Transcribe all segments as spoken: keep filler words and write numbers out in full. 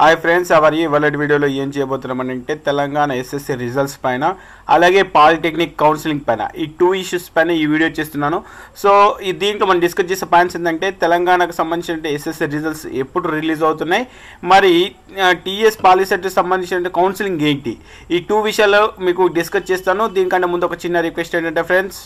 Hi friends, our ఈ wallet వీడియోలో ఏం చేయబోతున్నాం అంటే తెలంగాణ ఎస్ఎస్సి రిజల్ట్స్ పైన, అలాగే పాలిటెక్నిక్ కౌన్సిలింగ్ పైన, ఈ టూ ఇష్యూస్ పైన ఈ వీడియో చేస్తున్నాను. సో ఈ దీంట్లో మనం డిస్కస్ చేసే పాయింట్స్ ఏంటంటే తెలంగాణకు సంబంధించిన ఎస్ఎస్సి రిజల్ట్స్ ఎప్పుడు రిలీజ్ అవుతున్నాయి, మరి టీఎస్ పాలిసెట్కి సంబంధించిన కౌన్సిలింగ్ ఏంటి, ఈ టూ విషయాలు మీకు డిస్కస్ చేస్తాను. దీనికంటే ముందు ఒక చిన్న రిక్వెస్ట్ ఏంటంటే ఫ్రెండ్స్,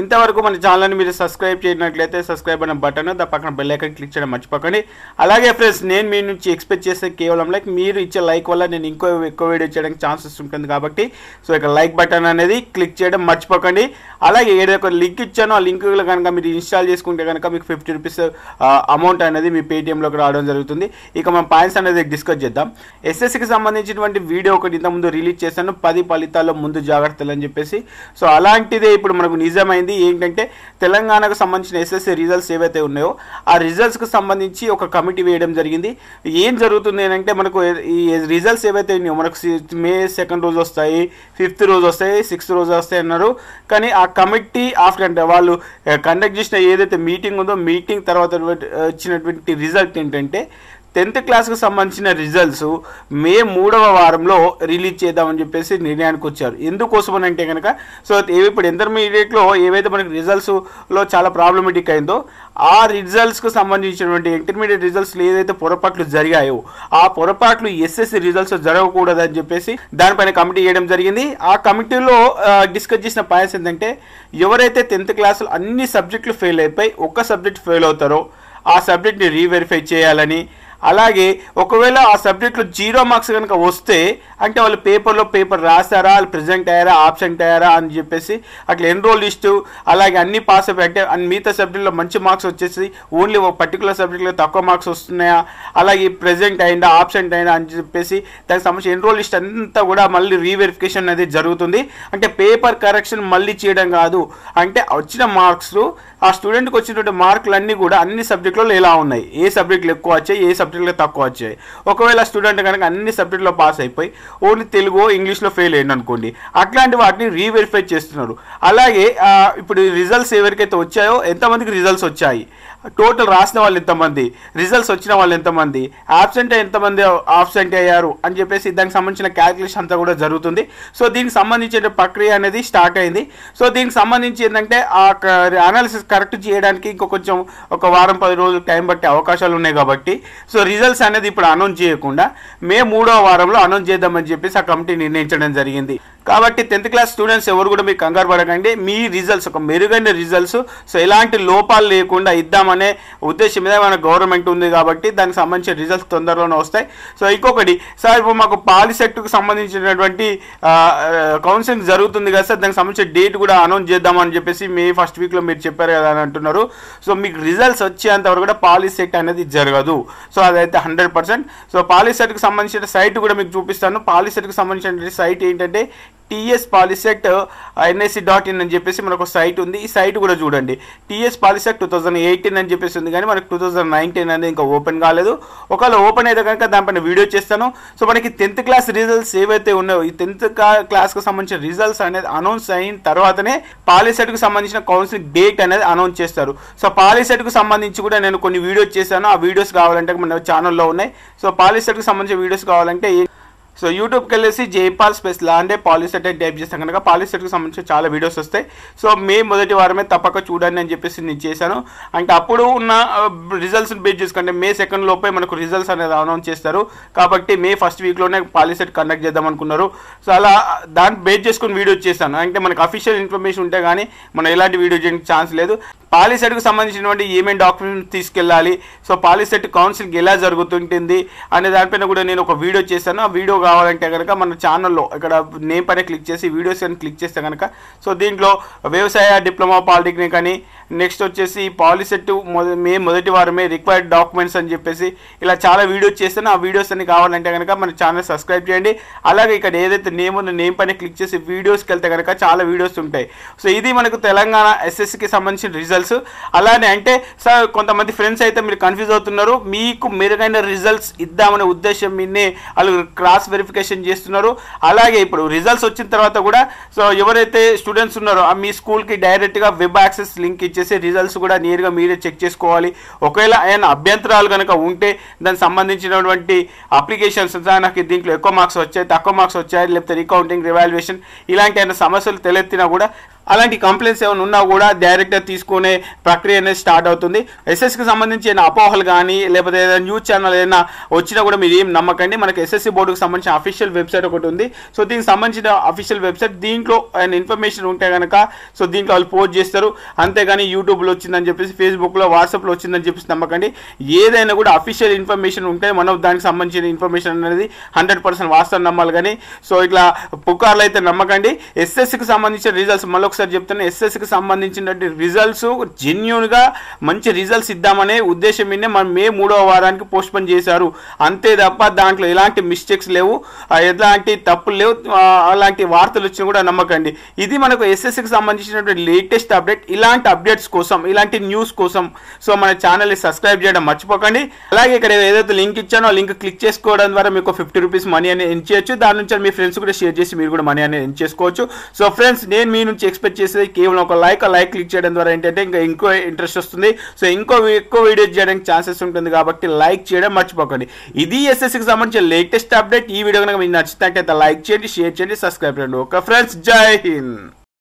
ఇంతవరకు మన ఛానల్ని మీరు సబ్స్క్రైబ్ చేయనట్లయితే సబ్స్క్రైబ్ అనే బటన్, దా పక్కన బెల్ ఐకాన్ క్లిక్ చేయడం మర్చిపోకండి. అలాగే ఫ్రెండ్స్, నేను మీ నుంచి ఎక్స్పెక్ట్ చేసే కేవలం లైక్, మీరు ఇచ్చే లైక్ వల్ల నేను ఇంకో ఎక్కువ వీడియో చేయడానికి ఛాన్సెస్ ఉంటుంది కాబట్టి సో ఇక లైక్ బటన్ అనేది క్లిక్ చేయడం మర్చిపోకండి. అలాగే ఏదో ఒక లింక్ ఇచ్చాను, ఆ లింక్లో కనుక మీరు ఇన్స్టాల్ చేసుకుంటే కనుక మీకు ఫిఫ్టీ రూపీస్ అమౌంట్ అనేది మీ పేటిఎంలోకి రావడం జరుగుతుంది. ఇక మనం పాయింట్స్ అనేది డిస్కస్ చేద్దాం. ఎస్ఎస్సికి సంబంధించినటువంటి వీడియో ఒకటి ఇంతకుముందు రిలీజ్ చేశాను, పది ఫలితాల్లో ముందు జాగ్రత్తలు అని చెప్పేసి. సో అలాంటిదే ఇప్పుడు మనకు నిజమైంది ఏంటంటే తెలంగాణకు సంబంధించిన ఎస్ఎస్సి రిజల్ట్స్ ఏవైతే ఉన్నాయో ఆ రిజల్ట్స్కి సంబంధించి ఒక కమిటీ వేయడం జరిగింది. ఏం జరుగుతుంది అంటే మనకు ఈ రిజల్ట్స్ ఏవైతే ఉన్నాయో మనకు మే సెకండ్ రోజు వస్తాయి, ఫిఫ్త్ రోజు వస్తాయి, సిక్స్త్ రోజు వస్తాయి అన్నారు. కానీ ఆ కమిటీ ఆఫ్టర్ వాళ్ళు కండక్ట్ చేసిన ఏదైతే మీటింగ్ ఉందో మీటింగ్ తర్వాత వచ్చినటువంటి రిజల్ట్ ఏంటంటే టెన్త్ క్లాస్కి సంబంధించిన రిజల్ట్స్ మే మూడవ వారంలో రిలీజ్ చేద్దామని చెప్పేసి నిర్ణయానికి వచ్చారు. ఎందుకోసం అంటే కనుక సో ఇప్పుడు ఇంటర్మీడియట్లో ఏవైతే మనకి రిజల్ట్స్లో చాలా ప్రాబ్లమెటిక్ అయిందో ఆ రిజల్ట్స్కి సంబంధించినటువంటి ఇంటర్మీడియట్ రిజల్ట్స్లో ఏదైతే పొరపాట్లు జరిగాయో ఆ పొరపాట్లు ఎస్ఎస్సి రిజల్ట్స్ జరగకూడదని చెప్పేసి దానిపైన కమిటీ వేయడం జరిగింది. ఆ కమిటీలో డిస్కస్ చేసిన పాయింట్స్ ఏంటంటే ఎవరైతే టెన్త్ క్లాసులు అన్ని సబ్జెక్టులు ఫెయిల్ అయిపోయి ఒక్క సబ్జెక్ట్ ఫెయిల్ అవుతారో ఆ సబ్జెక్ట్ని రీవెరిఫై చేయాలని, అలాగే ఒకవేళ ఆ సబ్జెక్ట్లో జీరో మార్క్స్ కనుక వస్తే అంటే వాళ్ళు పేపర్లో పేపర్ రాసారా, వాళ్ళు ప్రెజెంట్ అయ్యారా, ఆబ్సెంట్ అయ్యారా అని చెప్పేసి అట్లా ఎన్రోల్ లిస్టు, అలాగే అన్ని పాస్ అయిపోయి అంటే అన్ని మిగతా సబ్జెక్టులో మంచి మార్క్స్ వచ్చేసి ఓన్లీ ఒక పర్టికులర్ సబ్జెక్ట్లో తక్కువ మార్క్స్ వస్తున్నాయా, అలాగే ప్రెజెంట్ అయిందా, ఆబ్సెంట్ అయిందా అని చెప్పేసి దానికి సంబంధించి ఎన్రోల్ లిస్ట్ అంతా కూడా మళ్ళీ రీవెరిఫికేషన్ అనేది జరుగుతుంది. అంటే పేపర్ కరెక్షన్ మళ్ళీ చేయడం కాదు, అంటే వచ్చిన మార్క్స్ ఆ స్టూడెంట్కి వచ్చినటువంటి మార్కులన్నీ కూడా అన్ని సబ్జెక్టులలో ఎలా ఉన్నాయి, ఏ సబ్జెక్టులు ఎక్కువ వచ్చాయి, ఏ సబ్జెక్టులో తక్కువ వచ్చాయి. ఒకవేళ స్టూడెంట్ కనుక అన్ని సబ్జెక్టులో పాస్ అయిపోయి ఓన్లీ తెలుగు ఇంగ్లీష్లో ఫెయిల్ అయ్యింది అనుకోండి, అట్లాంటి వాటిని రీవెరిఫై చేస్తున్నారు. అలాగే ఇప్పుడు రిజల్ట్స్ ఎవరికైతే వచ్చాయో ఎంతమందికి రిజల్ట్స్ వచ్చాయి, టోటల్ రాసిన వాళ్ళు ఎంతమంది, రిజల్ట్స్ వచ్చిన వాళ్ళు ఎంతమంది, ఆబ్సెంట్ ఎంతమంది ఆబ్సెంట్ అయ్యారు అని చెప్పేసి దానికి సంబంధించిన క్యాలిక్యులేషన్ అంతా కూడా జరుగుతుంది. సో దీనికి సంబంధించిన ప్రక్రియ అనేది స్టార్ట్ అయింది. సో దీనికి సంబంధించి ఏంటంటే ఆ అనాలిసిస్ కరెక్ట్ చేయడానికి ఇంకొక కొంచెం ఒక వారం పది రోజులు టైం పట్టే అవకాశాలు ఉన్నాయి కాబట్టి సో రిజల్ట్స్ అనేది ఇప్పుడు అనౌన్స్ చేయకుండా మే మూడో వారంలో అనౌన్స్ చేద్దామని చెప్పేసి ఆ కమిటీ నిర్ణయించడం జరిగింది. కాబట్టి టెన్త్ క్లాస్ స్టూడెంట్స్ ఎవరు కూడా మీకు కంగారు పడకండి, మీ రిజల్ట్స్ ఒక మెరుగైన రిజల్ట్స్ సో ఎలాంటి లోపాలు లేకుండా ఇద్దామనే ఉద్దేశం మీద మన గవర్నమెంట్ ఉంది కాబట్టి దానికి సంబంధించిన రిజల్ట్స్ తొందరలోనే వస్తాయి. సో ఇంకొకటి సార్, ఇప్పుడు మాకు పాలిసెట్కు సంబంధించినటువంటి కౌన్సిలింగ్ జరుగుతుంది కదా సార్, దానికి సంబంధించిన డేట్ కూడా అనౌన్స్ చేద్దామని చెప్పేసి మే ఫస్ట్ వీక్లో మీరు చెప్పారు కదా అని అంటున్నారు. సో మీకు రిజల్ట్స్ వచ్చేంతవరకు కూడా పాలిసెట్ అనేది జరగదు, సో అదైతే హండ్రెడ్ పర్సెంట్. సో పాలిసెట్కి సంబంధించిన సైట్ కూడా మీకు చూపిస్తాను. పాలిసెట్కి సంబంధించిన సైట్ ఏంటంటే TS Polycet NIC dot in అని చెప్పేసి మనకు సైట్ ఉంది. ఈ సైట్ కూడా చూడండి, TS Polycet two thousand eighteen అని చెప్పేసి ఉంది, కానీ మనకు టూ థౌజండ్ నైన్టీన్ అనేది ఇంకా ఓపెన్ కాలేదు. ఒకవేళ ఓపెన్ అయితే కనుక దానిపైన వీడియో చేస్తాను. సో మనకి టెన్త్ క్లాస్ రిజల్ట్స్ ఏవైతే ఉన్నాయో ఈ టెన్త్ క్లాస్కి సంబంధించిన రిజల్ట్స్ అనేది అనౌన్స్ అయిన తర్వాతనే పాలిసెట్కి సంబంధించిన కౌన్సిలింగ్ డేట్ అనేది అనౌన్స్ చేస్తారు. సో పాలిసెట్కి సంబంధించి కూడా నేను కొన్ని వీడియోస్ చేశాను, ఆ వీడియోస్ కావాలంటే మన ఛానల్లో ఉన్నాయి. సో పాలిసెట్కి సంబంధించిన వీడియోస్ కావాలంటే సో యూట్యూబ్కి వెళ్ళేసి జైపాల్ స్పేస్ లాండే పాలిసెట్ అని టైప్ చేస్తాను కనుక పాలిసెట్కి సంబంధించి చాలా వీడియోస్ వస్తాయి. సో మే మొదటి వారమే తప్పక చూడండి అని చెప్పేసి నేను చేశాను. అంటే అప్పుడు ఉన్న రిజల్ట్స్ని బేస్ చేసుకుంటే మే సెకండ్ లోపే మనకు రిజల్ట్స్ అనేది అనౌన్స్ చేస్తారు కాబట్టి మే ఫస్ట్ వీక్లోనే పాలిసెట్ కండక్ట్ చేద్దాం అనుకున్నారు. సో అలా దాన్ని బేస్ చేసుకుని వీడియో చేశాను. అంటే మనకు అఫీషియల్ ఇన్ఫర్మేషన్ ఉంటే కానీ మనం ఎలాంటి వీడియో చేయడానికి ఛాన్స్ లేదు. పాలిసెట్కి సంబంధించినటువంటి ఏమేమి డాక్యుమెంట్స్ తీసుకెళ్ళాలి, సో పాలిసెట్ కౌన్సిలింగ్ ఎలా జరుగుతుంటుంది అనే దానిపైన కూడా నేను ఒక వీడియో చేశాను. ఆ వీడియో కావాలంటే కనుక మన ఛానల్లో ఇక్కడ నేమ్ పైన క్లిక్ చేసి వీడియోస్ కానీ క్లిక్ చేస్తే కనుక సో దీంట్లో వ్యవసాయ డిప్లొమా పాలిటెక్నిక్ అని, నెక్స్ట్ వచ్చేసి పాలిసెట్ మే మొదటి వారమే రిక్వైర్డ్ డాక్యుమెంట్స్ అని చెప్పేసి ఇలా చాలా వీడియోస్ చేస్తాను. ఆ వీడియోస్ అన్ని కావాలంటే కనుక మన ఛానల్ సబ్స్క్రైబ్ చేయండి. అలాగే ఇక్కడ ఏదైతే నేమ్ ఉందో నేమ్ పైన క్లిక్ చేసి వీడియోస్కి వెళ్తే కనుక చాలా వీడియోస్ ఉంటాయి. సో ఇది మనకు తెలంగాణ ఎస్ఎస్సికి సంబంధించిన రిజల్ట్. रिजल्ट्स అలానే అంటే కొంతమంది ఫ్రెండ్స్ అయితే మీరు కన్ఫ్యూజ్ అవుతున్నారు మీకు మెరుగైన రిజల్ట్స్ ఇద్దామనే ఉద్దేశం మీనే వాళ్ళు క్రాస్ వెరిఫికేషన్ చేస్తున్నారు అలాగే ఇప్పుడు రిజల్ట్స్ వచ్చిన తర్వాత కూడా సో ఎవరైతే స్టూడెంట్స్ ఉన్నారో ఆ మీ స్కూల్ కి డైరెక్ట్ గా వెబ్ యాక్సెస్ లింక్ ఇచ్చేసి రిజల్ట్స్ కూడా నేరుగా మీరే చెక్ చేసుకోవాలి ఒకవేళ ఏమైనా అభ్యంతరాలు గనుక ఉంటే దానికి సంబంధించినటువంటి అప్లికేషన్స్ నాకు దీంట్లో ఎక్కువ మార్క్స్ వచ్చాయి తక్కువ మార్క్స్ వచ్చాయి లేకపోతే రీకౌంటింగ్ రివాల్యుయేషన్ ఇలాంటి ఏమైనా సమస్యలు తలెత్తినా కూడా అలాంటి కంప్లైంట్స్ ఏమైనా ఉన్నా కూడా డైరెక్ట్గా తీసుకునే ప్రక్రియ అనేది స్టార్ట్ అవుతుంది ఎస్ఎస్సికి సంబంధించి ఏమైనా అపోహలు కానీ లేకపోతే ఏదైనా న్యూస్ ఛానల్ ఏదైనా వచ్చినా కూడా మీరు ఏం నమ్మకండి మనకి ఎస్ఎస్సి బోర్డుకి సంబంధించిన అఫీషియల్ వెబ్సైట్ ఒకటి ఉంది సో దీనికి సంబంధించిన అఫీషియల్ వెబ్సైట్ దీంట్లో ఆయన ఇన్ఫర్మేషన్ ఉంటే కనుక సో దీంట్లో వాళ్ళు పోస్ట్ చేస్తారు అంతేగాని యూట్యూబ్లో వచ్చిందని చెప్పేసి ఫేస్బుక్లో వాట్సాప్లో వచ్చిందని చెప్పేసి నమ్మకండి ఏదైనా కూడా అఫీషియల్ ఇన్ఫర్మేషన్ ఉంటే మనం దానికి సంబంధించిన ఇన్ఫర్మేషన్ అనేది హండ్రెడ్ పర్సెంట్ వాస్తవం నమ్మాలి కానీ సో ఇట్లా పుకార్లు అయితే నమ్మకండి ఎస్ఎస్సికి సంబంధించిన రిజల్ట్స్ మళ్ళీ एसएससी की संबंधी रिजल्ट्स जेन्यून गा मंची रिजल्ट्स इद्दामने उद्देश्य मन मे मूडो वारानिकी पोस्टपोन चेशारु अंते तप्प दांट्लो एलांटी मिस्टेक्स लेवु एलांटी तप्पुलु लेवु अलांटी वार्तलु वच्चिना कूडा नम्मकंडी इदी मनकु एसएससी की संबंधिंचिनटुवंटि लेटेस्ट अपडेट इलांटी अपडेट्स कोसम इलांटी न्यूज़ कोसम सो मन चैनल नि सब्सक्राइब चेयडम मर्चिपोकंडी अलागे इक्कड एदैते लिंक इच्चानो लिंक क्लिक चेसुकोवडम द्वारा मीकु फिफ्टी रूपीस मनी अने एर्न चेयोच्चु दानि नुंचि मी फ्रेंड्स कूडा शेर चेसि मीरु कूडा मनी अने एर्न चेसुकोवच्चु सो फ्रेंड्स नेनु मी नुंचि एक्सपेक्ट చేసేది కేవలం ఒక లైక్ ఆ లైక్ క్లిక్ చేయడం ద్వారా ఏంటంటే ఇంకా ఇంకో ఇంట్రెస్ట్ వస్తుంది సో ఇంకో ఎక్కువ వీడియోస్ చేయడానికి ఛాన్సెస్ ఉంటుంది కాబట్టి లైక్ చేయడం మర్చిపోకండి ఇది ఎస్ఎస్సి కి సంబంధించిన లేటెస్ట్ అప్డేట్ ఈ వీడియో గనుక మీకు నచ్చితే లైక్ చేయండి షేర్ చేయండి సబ్స్క్రైబ్ చేయండి ఓకే ఫ్రెండ్స్ జై హింద్।